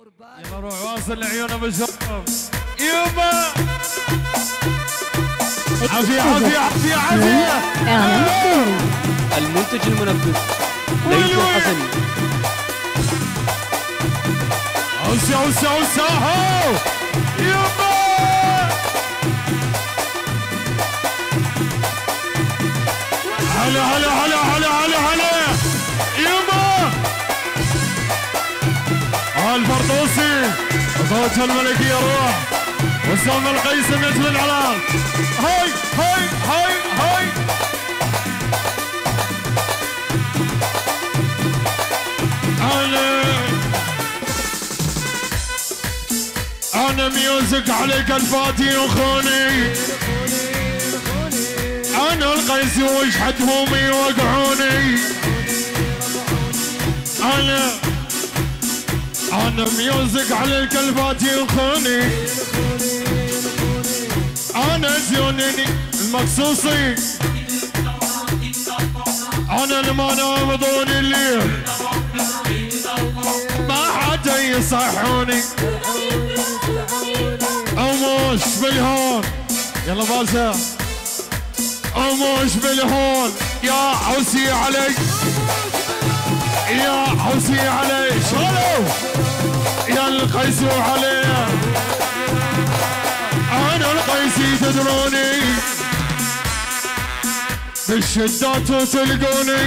يلا روح واصل لعيون ابو شرف يما عافية عافية عافية عافية. المنتج المنفذ ليث الحسني. عوسي عوسي عوسي هو يما هلا هلا هلا هلا هلا هلا يما الفردوسي زوجها الملكية روح وسام القيس من أجل الإعلان. هاي هاي هاي هاي أنا ميوزك عليك الفاتي وخوني أنا القيس وشحت همومي وقعوني أنا ميوزك عليك الفاتي وخوني أنا زيونني المقصوصي أنا المانا وضوني الليل ما حد يصحوني أموش بالهون. يلا باشا أموش بالهون يا عوسي علي يا عوسي علي شغلوا يا القيس علي أنا القيسي تدروني بالشدات وتلقوني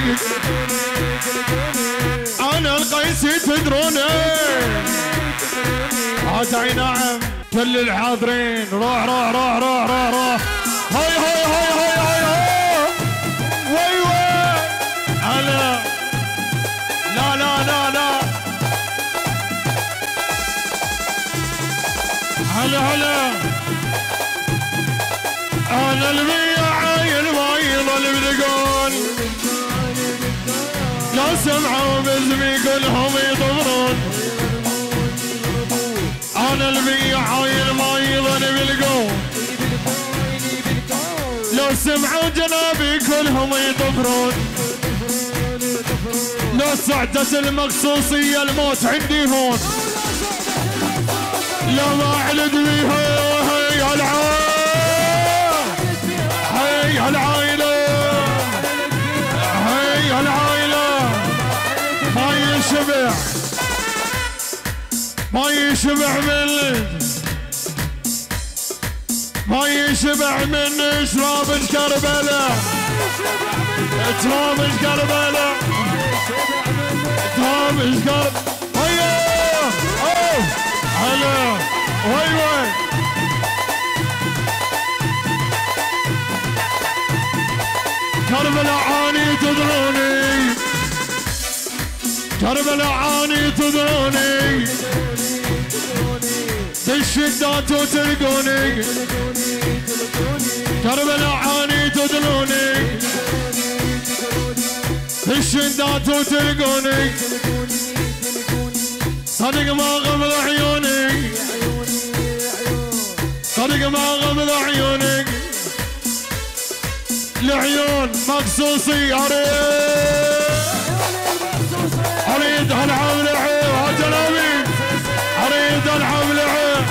أنا القيسي تدروني هادعي نعم كل الحاضرين روح روح روح روح روح روح هاي هاي هاي هاي هاي هاي وي وي أنا لا لا لا لا هلا هلا أنا البيع عاين ما يضل بدقون لا سمعوا باسمي كلهم يطمرون أنا البيع عاين ما يضل بالقون لو سمعوا جنابي كلهم يطمرون لو صعدت المقصوصية الموت عندي هون لو ما علق بيها يا العون هيا العائلة هيا العائلة ما يشبع ما يشبع من ما يشبع من شراب الكربلة شراب الكربلة شراب الكربلة هيا اوه هلا وي وي كربلاء عاني تدروني كربلاء عاني تدروني بالشدات وتلقوني كربلاء عاني تدروني بالشدات وتلقوني صدق ما غمض عيوني صدق ما غمض عيوني العيون مقصوصي اريد العب لعب هالجلابي اريد العب لعب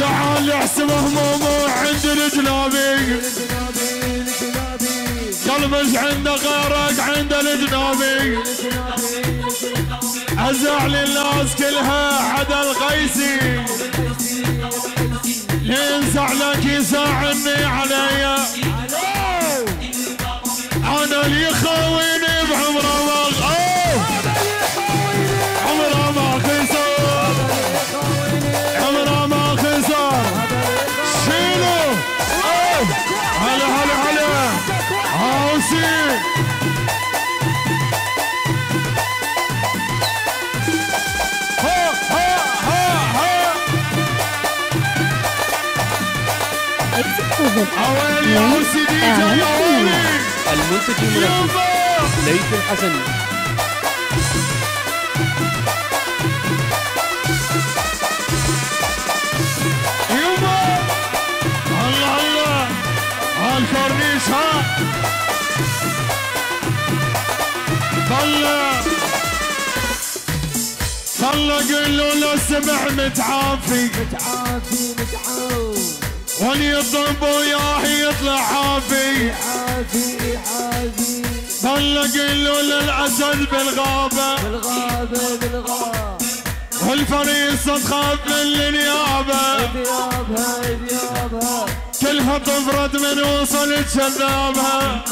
تعال احسب همومه عند الجنابي قلبش عنده غيرك عند الجنابي ازعل الناس كلها عدا القيسي لين زعلك يزعلني عليا أنا اللي يخاويني بعمره ما عمره ما خسر عمره ما خسر شيلوا هلا هلا هلا عوسي أولي عوسي دي جاي أولي المنتج المنفذ ليث الحسني. يوما الله الله هالكورنيش ها طلع والله قلوا له سمح متعافي متعافي متعاون ولي الضنبو ياهي يطلع عافي عافي عافي والله قلوا له العسل بالغابة بالغابة بالغابة والفريسة تخاف من النيابة بيابها بيابها كلها تفرد من وصلت شذابها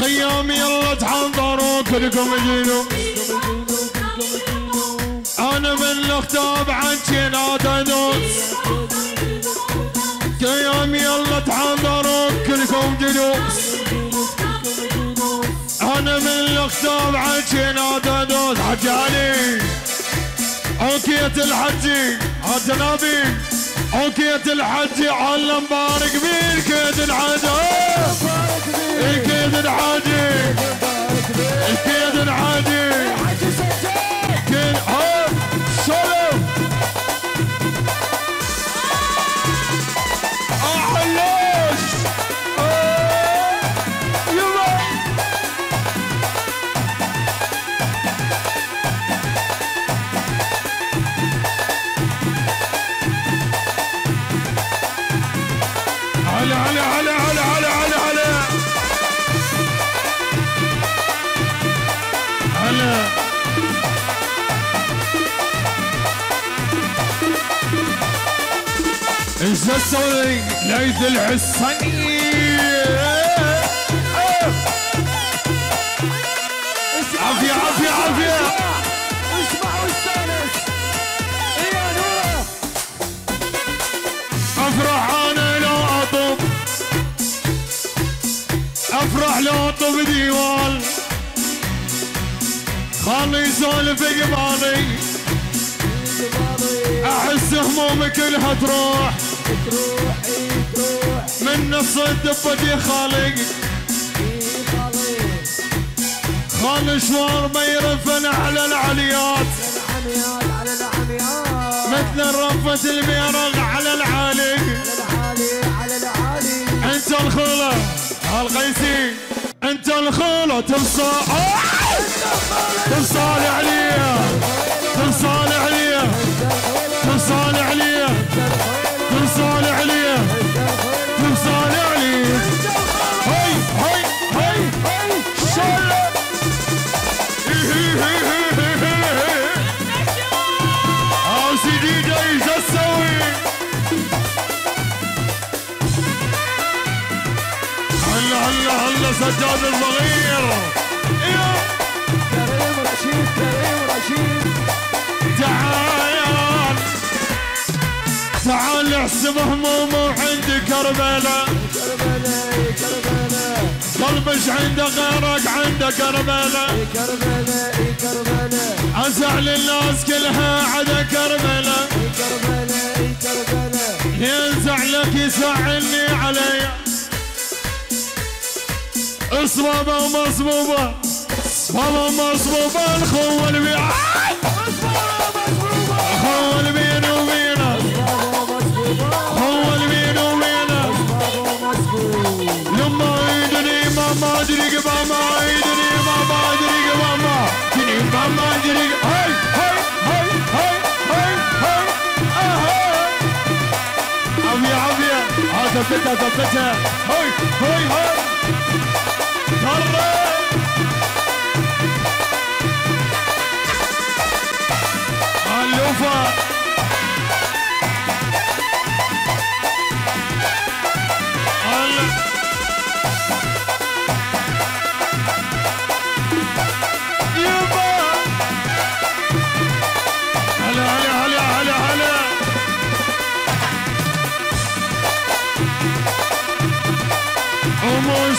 قيام يلا تحضروا كلكم جينو انا من الخطاب عنشي نادنوس قيام يلا تحضروا كلكم جلوس انا من الخطاب عنشي نادنوس حجي علي عوكية الحجي عالجنابي عوكية الحجي على مبارك بيه الكيد الحجي الكيد الحجي الكيد الحجي الجسوي ليث الحصني عافية عافية عافية اسمع واستانس يا نورة افرح انا لو اطب افرح لو اطب ديوان خلي يسولف قبالي احس همومي كلها تروح تروح من نص الدبة خالق خال شوار ما يرفن على العليات مثل رفة الميرغ على العالي انت الخولة هالقيسي انت الخولة تفصال عليا تفصال عليا تفصال عليا تفصال عليا تفصال عليا هاي هاي هاي هاي شلة هاو سيدي جايز السوي هلا هلا هلا سجاد الصغير كريم رشيد كريم رشيد تعال تعال احسب همومه عند كربلاء قلبش عنده غيرك عنده كربلاء ازعل الناس كلها عدا كربلاء لين زعلك يزعلني علي اصبابه ومصبوبه صبابه ومصبوبه الخوه اللي ثبتها ثبتها هاي هاي هاي هرب اللوفة يبا هلا هلا هلا هلا هلا ومش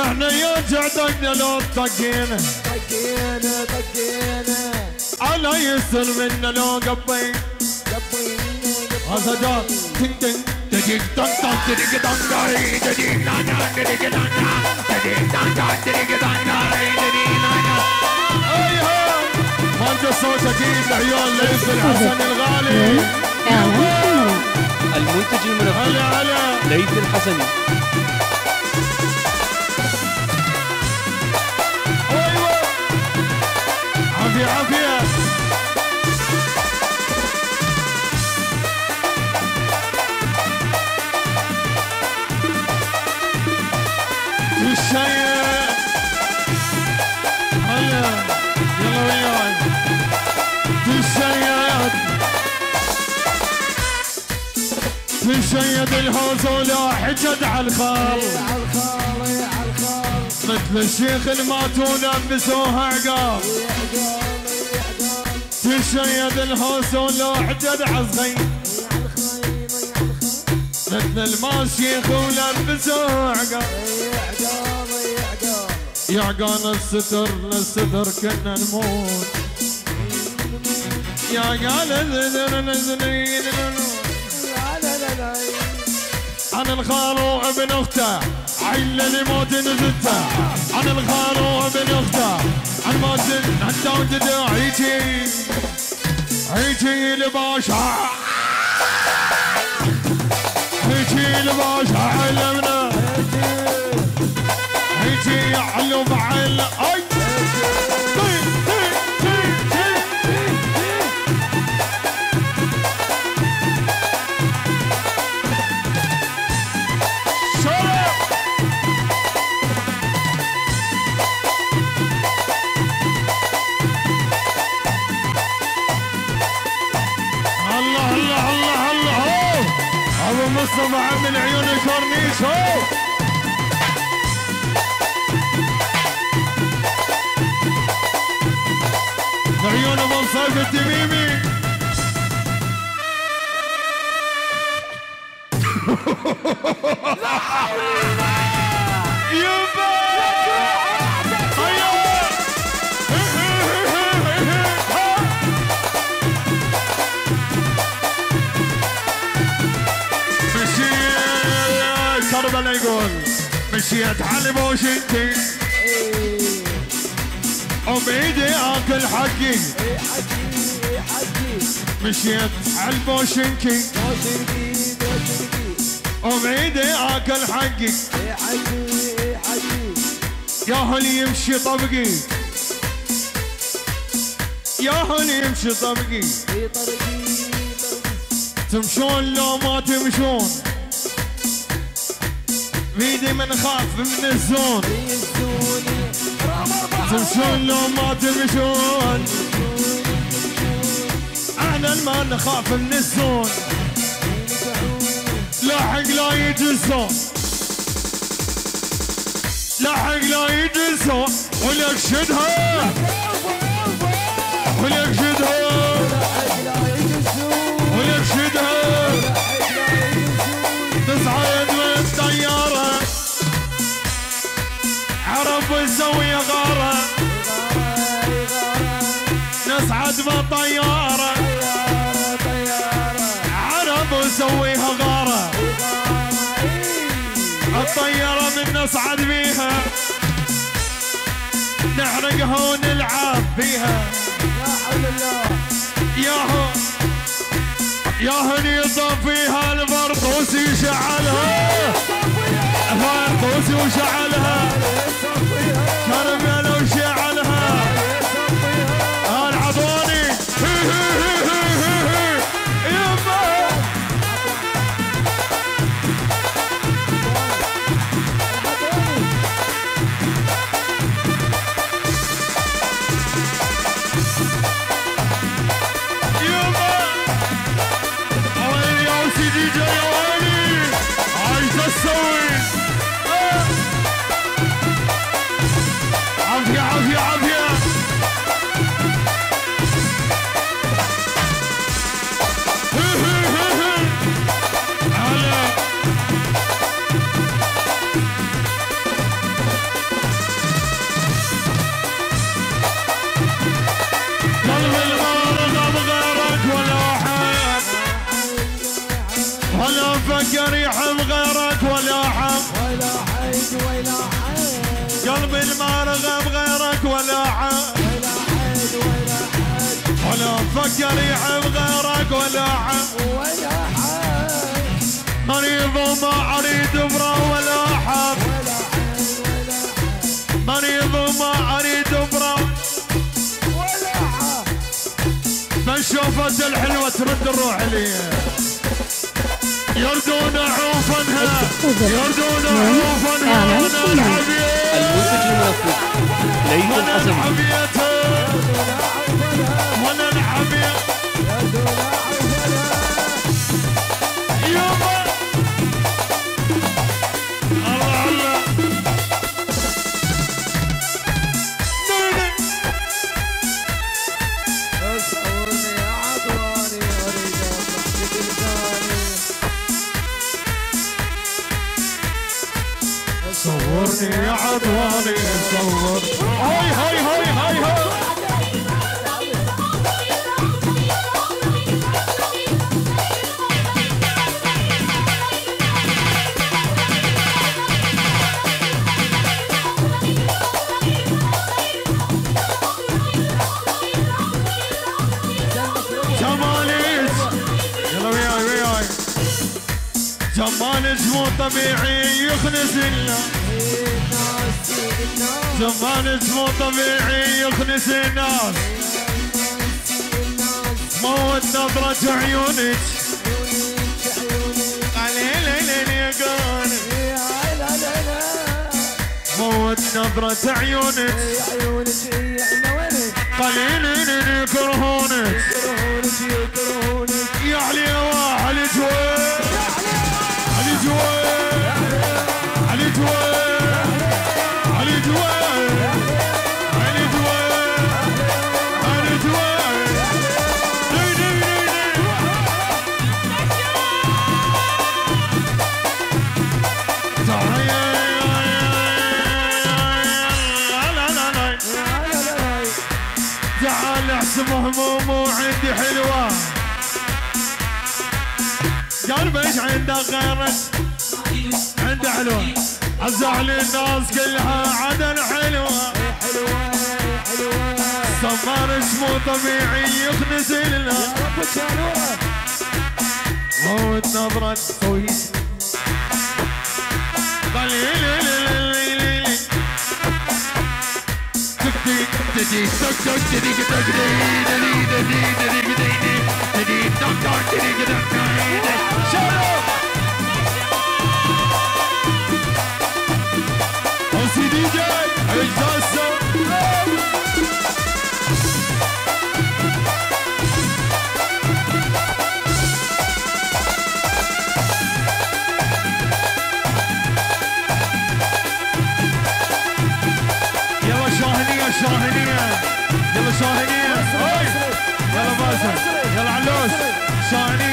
احنا يوجع طقنا لو طقينا دقينا دقينا على يسر منا لو قبينا قبينا تن تن تديك تن تن تديك تن تن تديك تن تن تديك تن تن تديك تن تن أيها موجه صوت أكيد لعيون ليس الحسن الغالي المنتج المنفذ ليث الحسني. ايوه عافية عافية. والشيء هلا يلا وياي والشيء في شيد الهوز ولا حجد عالخال مثل الشيخ الماتون انبسوها عقال في شيد الهوز ولا حجد عالخيل مثل الماشيخ ولا انبسوها عقال يعقان الستر للستر كنا نموت يعقان الستر للستر عن الخالو ابن اخته عيل لموت نزته عن الخالو ابن اخته عن مازن عن داود عيجي عيجي لباشا عيجي لباشا علمنا عيجي علو فعل اي مصطفى من عيون الكورنيش هو عيون ابو صيف التميمي مشيت على بوشنتي وبيدي اكل حقي مشيت على بوشنتي وبيدي اكل حقي يا هلي يمشي طبقي يا هلي يمشي طبقي تمشون لو ما تمشون بيدي من خاف من الزون تمشون لو ما تمشون احنا ما نخاف من الزون لاحق لا يجي الزون لاحق لا يجي الزون ولك شدها ولك شدها ولك شدها تصعد والطياره عرب الزاوية غارة نصعد بالطيارة عرب وسويها غارة الطيارة من نصعد بيها نحرقها ونلعب بيها يا حول الله ياهو ياهو يطفيها الفردوس يشعلها الفردوس وشعلها كرمله وشعلها العطوني هي هي هي هي هي يما يما وين يا سيدي جاي ويني عايز اسوي قلبي ما رغب غيرك ولا عاد ولا فكر يحب غيرك ولا عاد مريض وما اريد برا ولا حد مريض وما اريد برا ولا حد من شوفت الحلوه ترد الروح لي يردون عوفنها يردون عوفنها المنتج الموفق ليث الأسمي ولا الحبيب يوما الله الله نوني اسعوني عدواني اريد اضحك بلساني صورني يا عدواني صور هاي هاي هاي هاي هاي جمالك يلا وياي وياي جمالك مو طبيعي يخنس لنا جمالك مو طبيعي يخنس الناس موت نظرة عيونك موت نظرة عيونك قليلين يكرهونك يا علي علي جويل علي جويل علي جويل هموم عندي حلوة قلبي ايش عنده غيرك عنده حلوة الزعل الناس كلها عدن حلوة سمارش مو طبيعي يخنس لنا موت نظرة طويل شاهنية يلا باسل يلا علوس شاهنية